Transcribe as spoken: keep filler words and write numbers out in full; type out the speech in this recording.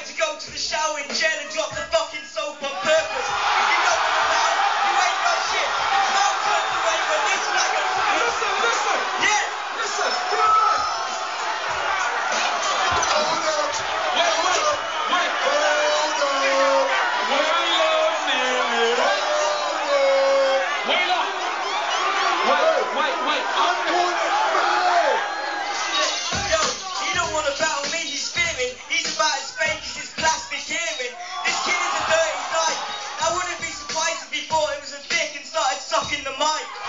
like to go to the shower in jail and drop the fucking soap on purpose. If you don't understand, you ain't no shit. It's now time to wait for this like a... Listen, listen! Yeah! Listen! Come on! Hold up! Wait, wait! Wait! Hold up! Wait up, Mary! Hold up! Wait up! Wait, wait, wait! I'm going to fail! Yo, he don't want to battle me, he's fearing. He's about as fake as his plastic hearing. This kid is a dirty sight. I wouldn't be surprised if he thought it was a dick and started sucking the mic.